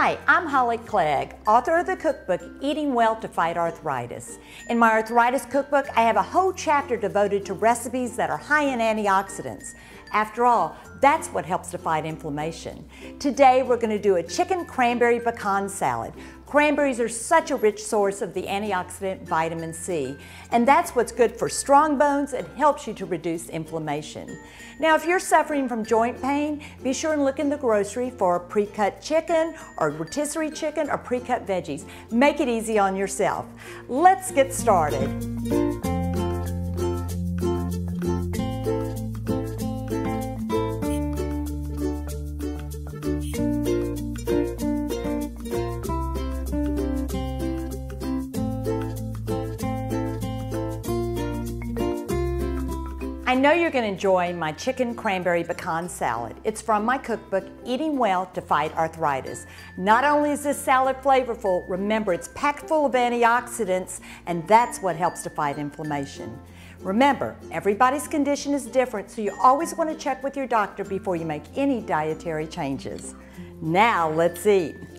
Hi, I'm Holly Clegg, author of the cookbook, Eating Well to Fight Arthritis. In my arthritis cookbook, I have a whole chapter devoted to recipes that are high in antioxidants. After all, that's what helps to fight inflammation. Today, we're going to do a chicken cranberry pecan salad. Cranberries are such a rich source of the antioxidant vitamin C, and that's what's good for strong bones and helps you to reduce inflammation. Now, if you're suffering from joint pain, be sure and look in the grocery for pre-cut chicken or rotisserie chicken or pre-cut veggies. Make it easy on yourself. Let's get started. I know you're going to enjoy my chicken cranberry pecan salad. It's from my cookbook, Eating Well to Fight Arthritis. Not only is this salad flavorful, remember it's packed full of antioxidants, and that's what helps to fight inflammation. Remember, everybody's condition is different, so you always want to check with your doctor before you make any dietary changes. Now let's eat.